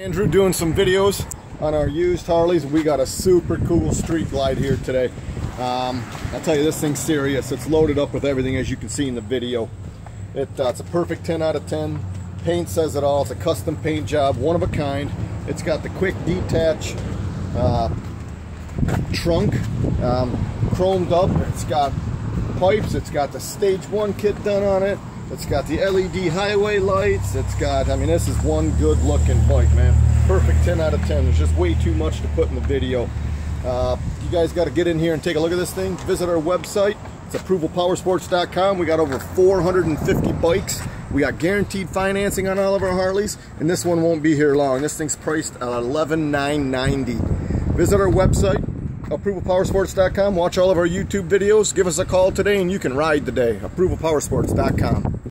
Andrew doing some videos on our used Harleys. We got a super cool street glide here today. I'll tell you, this thing's serious. It's loaded up with everything, as you can see in the video. It's a perfect 10 out of 10. Paint says it all. It's a custom paint job, one of a kind. It's got the quick detach trunk, chromed up. It's got pipes. It's got the stage 1 kit done on it. It's got the LED highway lights. It's got, I mean, this is one good looking bike, man. Perfect 10 out of 10. There's just way too much to put in the video. You guys got to get in here and take a look at this thing. Visit our website. It's approvalpowersports.com. We got over 450 bikes. We got guaranteed financing on all of our Harleys, and this one won't be here long. This thing's priced at $11,990. Visit our website, approvalpowersports.com. Watch all of our YouTube videos. Give us a call today and you can ride today. Approvalpowersports.com.